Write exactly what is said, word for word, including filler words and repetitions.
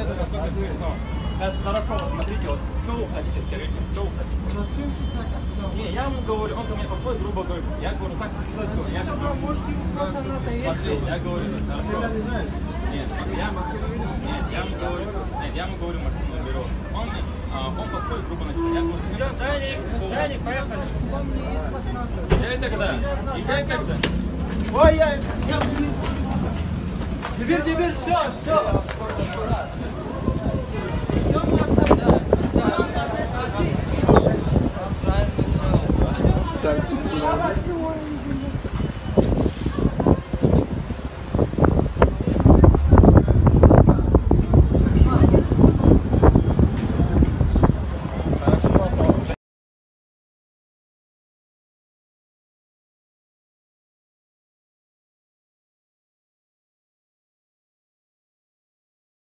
Это настолько смешно. Это хорошо, вот смотрите, вот, что вы хотите, скажите, что вы хотите. Не, я ему говорю, он ко мне подходит, грубо говорит, я говорю, так сказать, я говорю, смотри, я говорю, хорошо. Нет, я ему говорю, нет, я ему говорю, нет, я ему говорю, Мартин, я беру. Он, а, он подходит, грубо говорит, я говорю, сюда, далее, далее, поехали. Я и тогда, и я и тогда. Ой, я, я, теперь, теперь, все, все.